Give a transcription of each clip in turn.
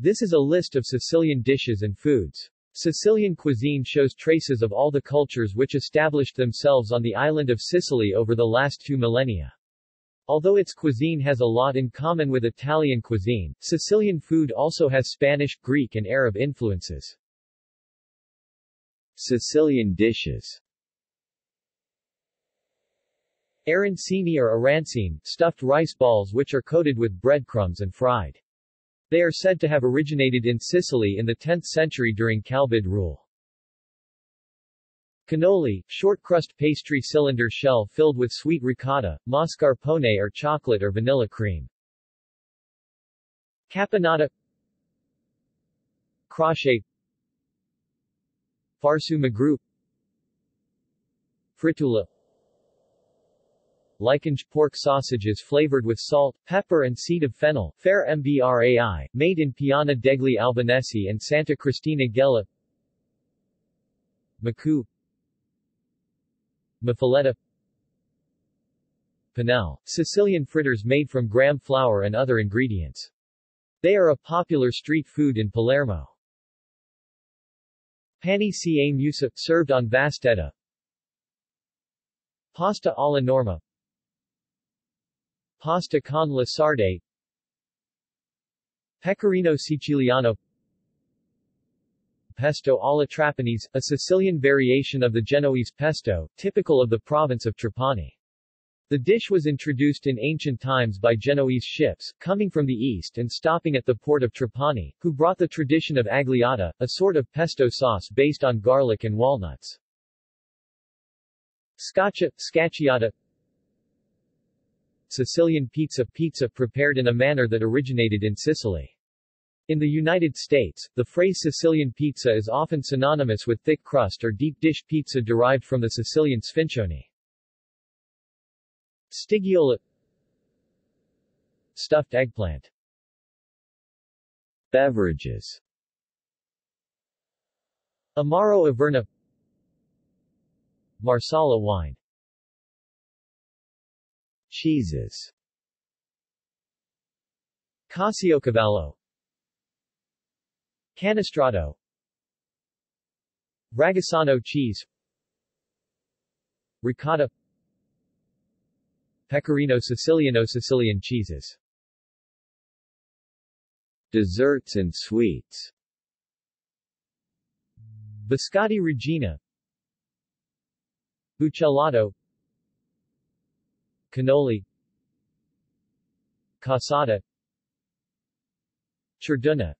This is a list of Sicilian dishes and foods. Sicilian cuisine shows traces of all the cultures which established themselves on the island of Sicily over the last 2 millennia. Although its cuisine has a lot in common with Italian cuisine, Sicilian food also has Spanish, Greek and Arab influences. Sicilian dishes. Arancini or arancine, stuffed rice balls which are coated with breadcrumbs and fried. They are said to have originated in Sicily in the 10th century during Calvid rule. Cannoli, short crust pastry cylinder shell filled with sweet ricotta, mascarpone or chocolate or vanilla cream. Caponata, Crochet Farsu magru, Fritula. Lichen pork sausages flavored with salt, pepper and seed of fennel, Fair M B R A I, made in Piana degli Albanesi and Santa Cristina Gela. Macu, Mafaletta, Panelle, Sicilian fritters made from gram flour and other ingredients. They are a popular street food in Palermo. Pani ca musa, served on Vastetta. Pasta alla Norma, Pasta con la sarde, Pecorino siciliano, Pesto alla Trapanese, a Sicilian variation of the Genoese pesto, typical of the province of Trapani. The dish was introduced in ancient times by Genoese ships, coming from the east and stopping at the port of Trapani, who brought the tradition of agliata, a sort of pesto sauce based on garlic and walnuts. Scacciata, Sicilian pizza prepared in a manner that originated in Sicily. In the United States, the phrase Sicilian pizza is often synonymous with thick crust or deep dish pizza derived from the Sicilian Sfincione. Stigghiola, stuffed eggplant. Beverages. Amaro Averna, Marsala wine. Cheeses. Caciocavallo, Canestrato, Ragusano cheese, Ricotta, Pecorino siciliano, Sicilian cheeses. Desserts and sweets. Biscotti Regina, Buccellato, Cannoli, Cassata, Cherduna,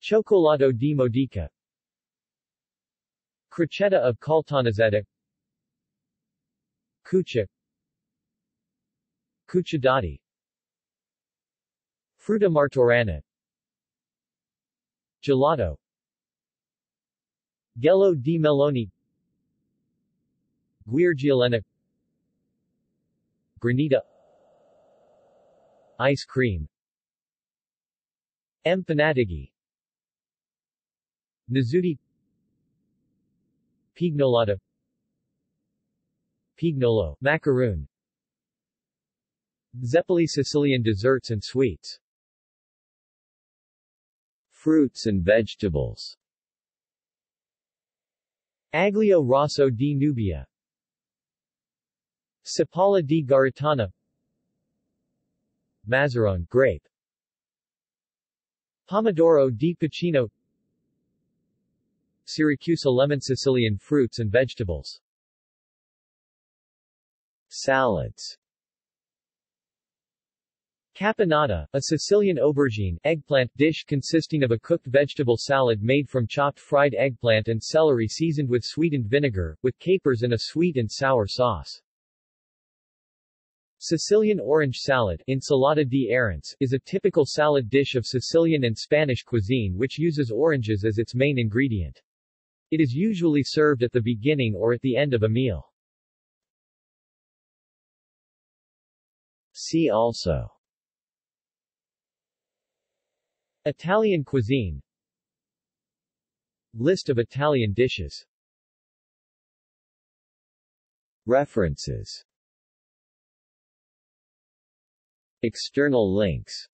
Cioccolato di Modica, Crocchetta of Caltanissetta, Cuccia, Cucciadati, Frutta martorana, Gelato, Gelo di Meloni, Guirgiolena, Granita, ice cream. Empanadigi, Nizzuti, Pignolata, Pignolo, macaroon. Zeppoli, Sicilian desserts and sweets. Fruits and vegetables. Aglio Rosso di Nubia, Cipolla di Garitano, Mazzaron grape, Pomodoro di Pacino, Syracuse lemon, Sicilian fruits and vegetables. Salads. Caponata, a Sicilian aubergine eggplant dish consisting of a cooked vegetable salad made from chopped fried eggplant and celery seasoned with sweetened vinegar, with capers and a sweet and sour sauce. Sicilian orange salad, Insalata di Arance, is a typical salad dish of Sicilian and Spanish cuisine which uses oranges as its main ingredient. It is usually served at the beginning or at the end of a meal. See also: Italian cuisine, List of Italian dishes. References. External links.